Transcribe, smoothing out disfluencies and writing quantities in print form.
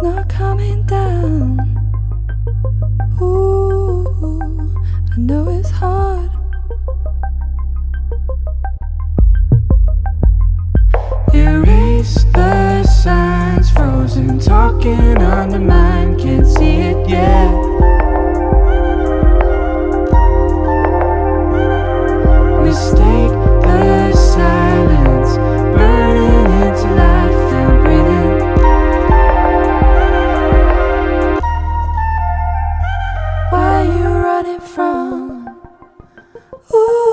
it's not coming down. Ooh, I know it's hard. Erase the signs, frozen, talking on the mind, can't see it yet. Ooh.